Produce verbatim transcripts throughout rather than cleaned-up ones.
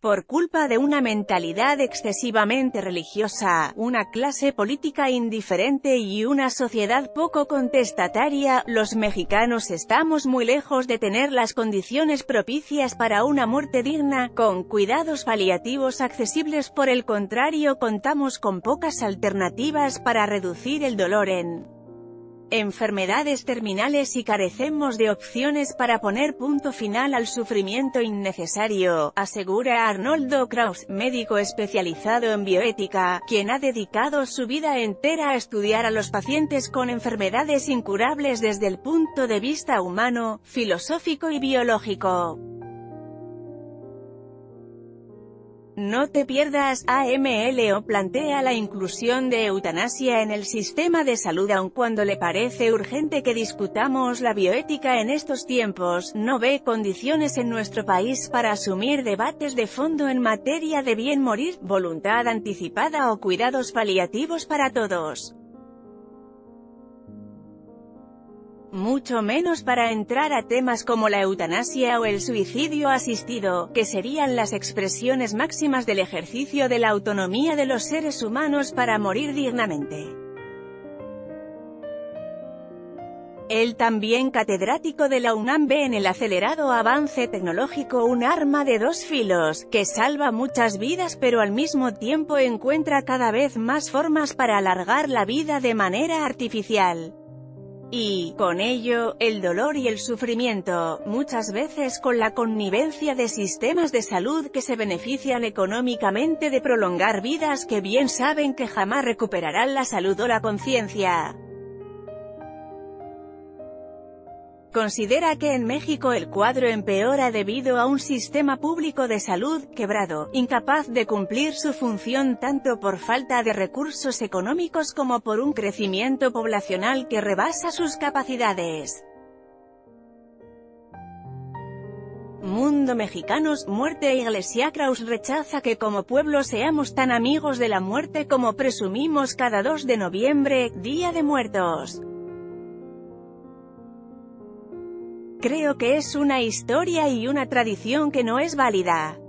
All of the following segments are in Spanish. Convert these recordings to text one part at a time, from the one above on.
Por culpa de una mentalidad excesivamente religiosa, una clase política indiferente y una sociedad poco contestataria, los mexicanos estamos muy lejos de tener las condiciones propicias para una muerte digna, con cuidados paliativos accesibles. Por el contrario, contamos con pocas alternativas para reducir el dolor en enfermedades terminales y carecemos de opciones para poner punto final al sufrimiento innecesario, asegura Arnoldo Kraus, médico especializado en bioética, quien ha dedicado su vida entera a estudiar a los pacientes con enfermedades incurables desde el punto de vista humano, filosófico y biológico. No te pierdas, AMLO plantea la inclusión de eutanasia en el sistema de salud. Aun cuando le parece urgente que discutamos la bioética en estos tiempos, no ve condiciones en nuestro país para asumir debates de fondo en materia de bien morir, voluntad anticipada o cuidados paliativos para todos. Mucho menos para entrar a temas como la eutanasia o el suicidio asistido, que serían las expresiones máximas del ejercicio de la autonomía de los seres humanos para morir dignamente. El también catedrático de la UNAM ve en el acelerado avance tecnológico un arma de dos filos, que salva muchas vidas pero al mismo tiempo encuentra cada vez más formas para alargar la vida de manera artificial. Y, con ello, el dolor y el sufrimiento, muchas veces con la connivencia de sistemas de salud que se benefician económicamente de prolongar vidas que bien saben que jamás recuperarán la salud o la conciencia. Considera que en México el cuadro empeora debido a un sistema público de salud quebrado, incapaz de cumplir su función tanto por falta de recursos económicos como por un crecimiento poblacional que rebasa sus capacidades. Mundo mexicanos, muerte. Iglesia. Kraus rechaza que como pueblo seamos tan amigos de la muerte como presumimos cada dos de noviembre, Día de Muertos. Creo que es una historia y una tradición que no es válida.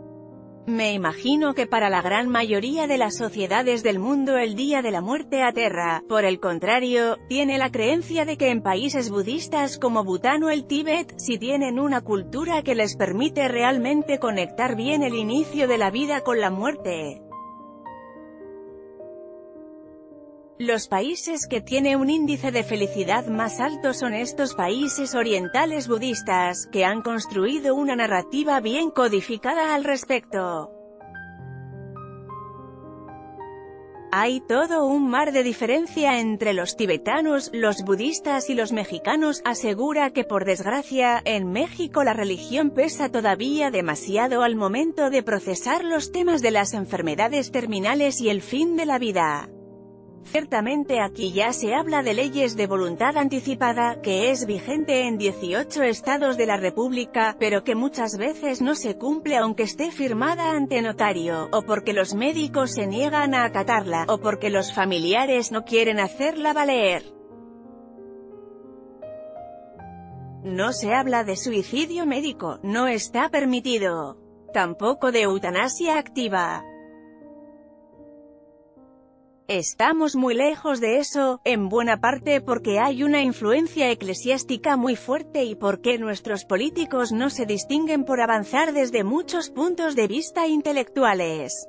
Me imagino que para la gran mayoría de las sociedades del mundo el Día de la Muerte aterra. Por el contrario, tiene la creencia de que en países budistas como Bhután o el Tíbet, si tienen una cultura que les permite realmente conectar bien el inicio de la vida con la muerte. Los países que tienen un índice de felicidad más alto son estos países orientales budistas, que han construido una narrativa bien codificada al respecto. Hay todo un mar de diferencia entre los tibetanos, los budistas y los mexicanos. Asegura que por desgracia, en México la religión pesa todavía demasiado al momento de procesar los temas de las enfermedades terminales y el fin de la vida. Ciertamente aquí ya se habla de leyes de voluntad anticipada, que es vigente en dieciocho estados de la República, pero que muchas veces no se cumple aunque esté firmada ante notario, o porque los médicos se niegan a acatarla, o porque los familiares no quieren hacerla valer. No se habla de suicidio médico, no está permitido. Tampoco de eutanasia activa. Estamos muy lejos de eso, en buena parte porque hay una influencia eclesiástica muy fuerte y porque nuestros políticos no se distinguen por avanzar desde muchos puntos de vista intelectuales.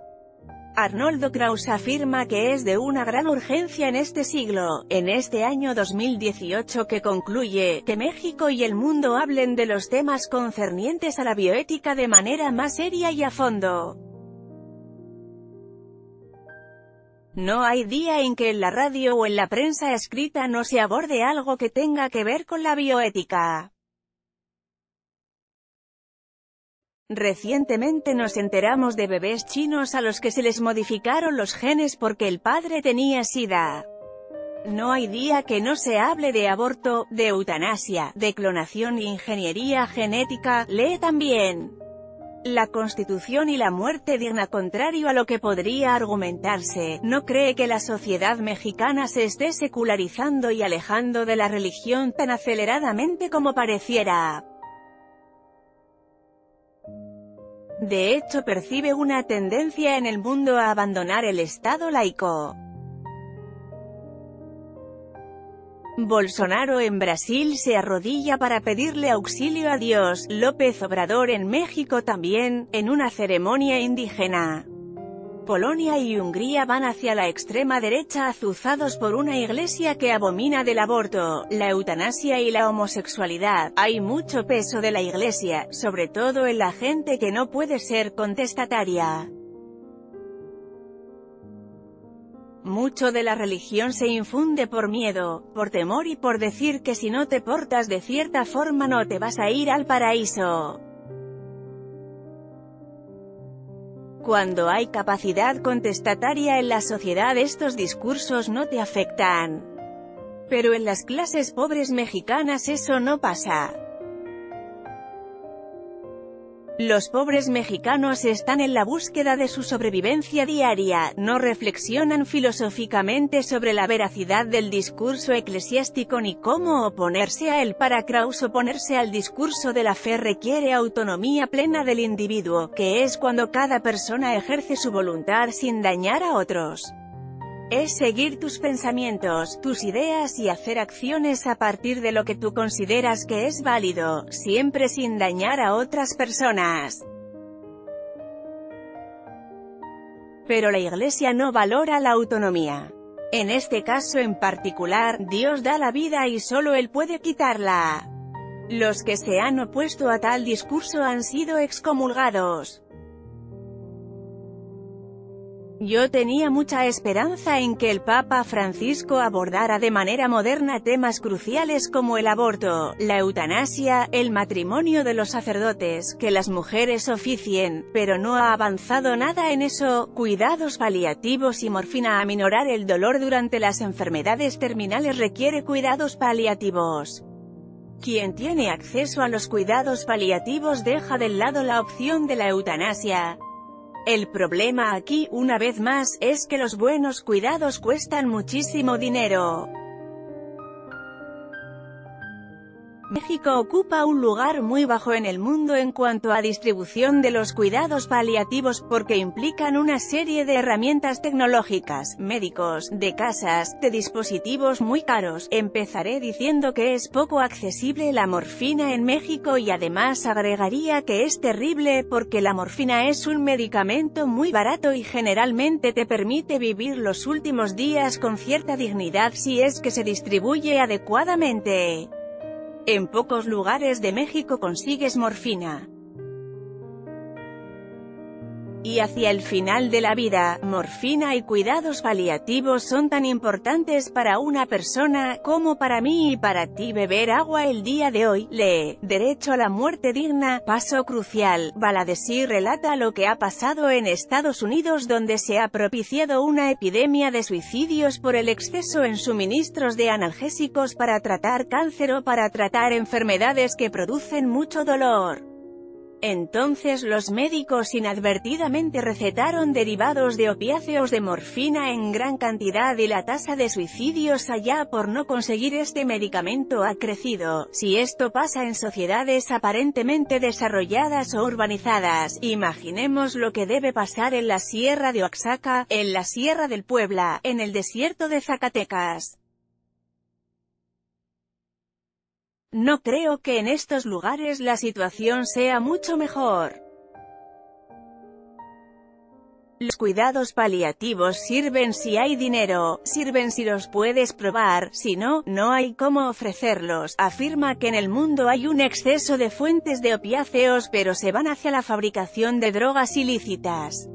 Arnoldo Kraus afirma que es de una gran urgencia en este siglo, en este año dos mil dieciocho que concluye, que México y el mundo hablen de los temas concernientes a la bioética de manera más seria y a fondo. No hay día en que en la radio o en la prensa escrita no se aborde algo que tenga que ver con la bioética. Recientemente nos enteramos de bebés chinos a los que se les modificaron los genes porque el padre tenía sida. No hay día que no se hable de aborto, de eutanasia, de clonación e ingeniería genética. Lee también la Constitución y la muerte digna. Contrario a lo que podría argumentarse, no cree que la sociedad mexicana se esté secularizando y alejando de la religión tan aceleradamente como pareciera. De hecho, percibe una tendencia en el mundo a abandonar el Estado laico. Bolsonaro en Brasil se arrodilla para pedirle auxilio a Dios, López Obrador en México también, en una ceremonia indígena. Polonia y Hungría van hacia la extrema derecha azuzados por una iglesia que abomina del aborto, la eutanasia y la homosexualidad. Hay mucho peso de la iglesia, sobre todo en la gente que no puede ser contestataria. Mucho de la religión se infunde por miedo, por temor y por decir que si no te portas de cierta forma no te vas a ir al paraíso. Cuando hay capacidad contestataria en la sociedad, estos discursos no te afectan. Pero en las clases pobres mexicanas eso no pasa. Los pobres mexicanos están en la búsqueda de su sobrevivencia diaria, no reflexionan filosóficamente sobre la veracidad del discurso eclesiástico ni cómo oponerse a él. Para Kraus, oponerse al discurso de la fe requiere autonomía plena del individuo, que es cuando cada persona ejerce su voluntad sin dañar a otros. Es seguir tus pensamientos, tus ideas y hacer acciones a partir de lo que tú consideras que es válido, siempre sin dañar a otras personas. Pero la Iglesia no valora la autonomía. En este caso en particular, Dios da la vida y solo Él puede quitarla. Los que se han opuesto a tal discurso han sido excomulgados. Yo tenía mucha esperanza en que el Papa Francisco abordara de manera moderna temas cruciales como el aborto, la eutanasia, el matrimonio de los sacerdotes, que las mujeres oficien, pero no ha avanzado nada en eso. Cuidados paliativos y morfina. Aminorar el dolor durante las enfermedades terminales requiere cuidados paliativos. Quien tiene acceso a los cuidados paliativos deja de lado la opción de la eutanasia. El problema aquí, una vez más, es que los buenos cuidados cuestan muchísimo dinero. México ocupa un lugar muy bajo en el mundo en cuanto a distribución de los cuidados paliativos porque implican una serie de herramientas tecnológicas, médicos, de casas, de dispositivos muy caros. Empezaré diciendo que es poco accesible la morfina en México y además agregaría que es terrible porque la morfina es un medicamento muy barato y generalmente te permite vivir los últimos días con cierta dignidad si es que se distribuye adecuadamente. En pocos lugares de México consigues morfina. Y hacia el final de la vida, morfina y cuidados paliativos son tan importantes para una persona, como para mí y para ti. Beber agua el día de hoy, lee, derecho a la muerte digna, paso crucial. Baladesí relata lo que ha pasado en Estados Unidos donde se ha propiciado una epidemia de suicidios por el exceso en suministros de analgésicos para tratar cáncer o para tratar enfermedades que producen mucho dolor. Entonces los médicos inadvertidamente recetaron derivados de opiáceos de morfina en gran cantidad y la tasa de suicidios allá por no conseguir este medicamento ha crecido. Si esto pasa en sociedades aparentemente desarrolladas o urbanizadas, imaginemos lo que debe pasar en la Sierra de Oaxaca, en la Sierra del Puebla, en el desierto de Zacatecas. No creo que en estos lugares la situación sea mucho mejor. Los cuidados paliativos sirven si hay dinero, sirven si los puedes probar, si no, no hay cómo ofrecerlos. Afirma que en el mundo hay un exceso de fuentes de opiáceos pero se van hacia la fabricación de drogas ilícitas.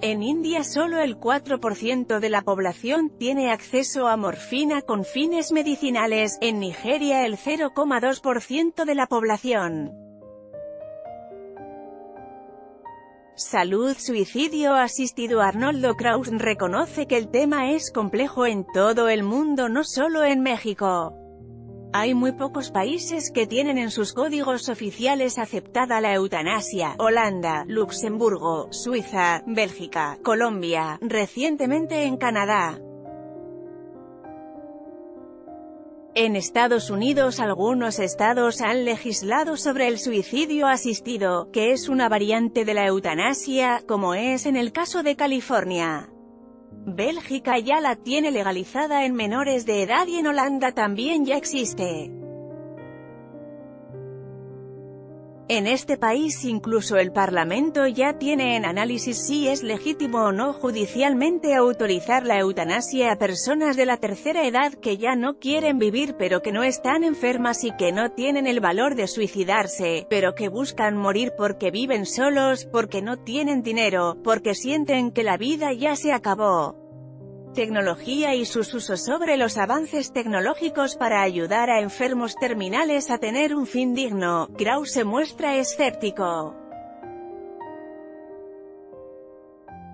En India solo el cuatro por ciento de la población tiene acceso a morfina con fines medicinales, en Nigeria el cero coma dos por ciento de la población. Salud suicidio asistido. Arnoldo Kraus reconoce que el tema es complejo en todo el mundo, no solo en México. Hay muy pocos países que tienen en sus códigos oficiales aceptada la eutanasia. Holanda, Luxemburgo, Suiza, Bélgica, Colombia, recientemente en Canadá. En Estados Unidos algunos estados han legislado sobre el suicidio asistido, que es una variante de la eutanasia, como es en el caso de California. Bélgica ya la tiene legalizada en menores de edad y en Holanda también ya existe. En este país incluso el Parlamento ya tiene en análisis si es legítimo o no judicialmente autorizar la eutanasia a personas de la tercera edad que ya no quieren vivir pero que no están enfermas y que no tienen el valor de suicidarse, pero que buscan morir porque viven solos, porque no tienen dinero, porque sienten que la vida ya se acabó. Tecnología y sus usos sobre los avances tecnológicos para ayudar a enfermos terminales a tener un fin digno, Kraus se muestra escéptico.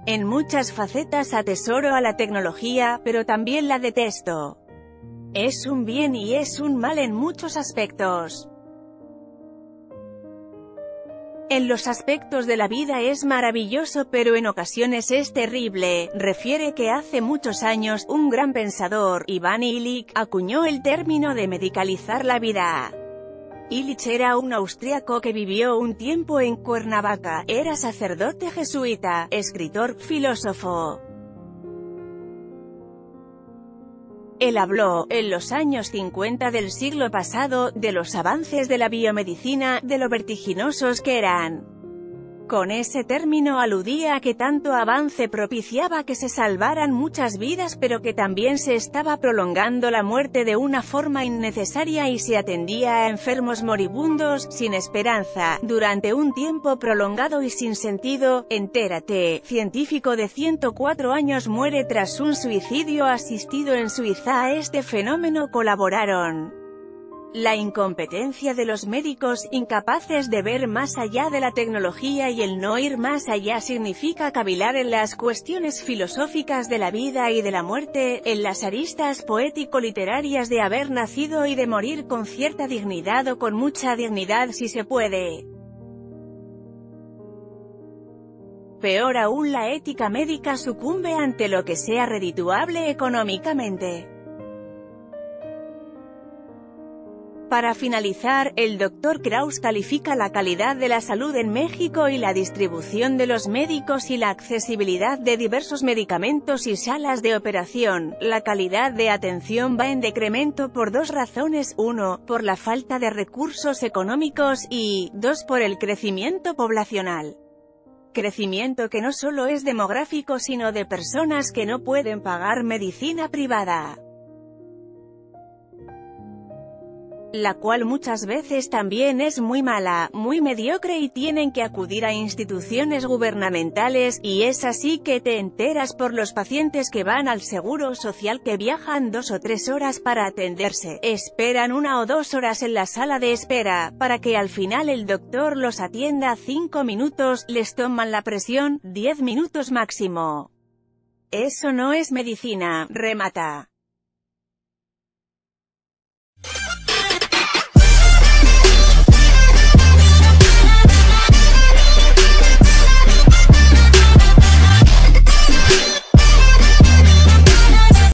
En muchas facetas atesoro a la tecnología, pero también la detesto. Es un bien y es un mal en muchos aspectos. En los aspectos de la vida es maravilloso pero en ocasiones es terrible, refiere que hace muchos años, un gran pensador, Iván Illich, acuñó el término de medicalizar la vida. Illich era un austriaco que vivió un tiempo en Cuernavaca, era sacerdote jesuita, escritor, filósofo. Él habló, en los años cincuenta del siglo pasado, de los avances de la biomedicina, de lo vertiginosos que eran. Con ese término aludía a que tanto avance propiciaba que se salvaran muchas vidas pero que también se estaba prolongando la muerte de una forma innecesaria y se atendía a enfermos moribundos, sin esperanza, durante un tiempo prolongado y sin sentido. Entérate, científico de ciento cuatro años muere tras un suicidio asistido en Suiza. A este fenómeno colaboraron la incompetencia de los médicos, incapaces de ver más allá de la tecnología, y el no ir más allá significa cavilar en las cuestiones filosóficas de la vida y de la muerte, en las aristas poético-literarias de haber nacido y de morir con cierta dignidad o con mucha dignidad si se puede. Peor aún, la ética médica sucumbe ante lo que sea redituable económicamente. Para finalizar, el doctor Kraus califica la calidad de la salud en México y la distribución de los médicos y la accesibilidad de diversos medicamentos y salas de operación. La calidad de atención va en decremento por dos razones: uno, por la falta de recursos económicos, y dos, por el crecimiento poblacional. Crecimiento que no solo es demográfico sino de personas que no pueden pagar medicina privada, la cual muchas veces también es muy mala, muy mediocre y tienen que acudir a instituciones gubernamentales, y es así que te enteras por los pacientes que van al Seguro Social que viajan dos o tres horas para atenderse, esperan una o dos horas en la sala de espera, para que al final el doctor los atienda cinco minutos, les toman la presión, diez minutos máximo. Eso no es medicina, remata.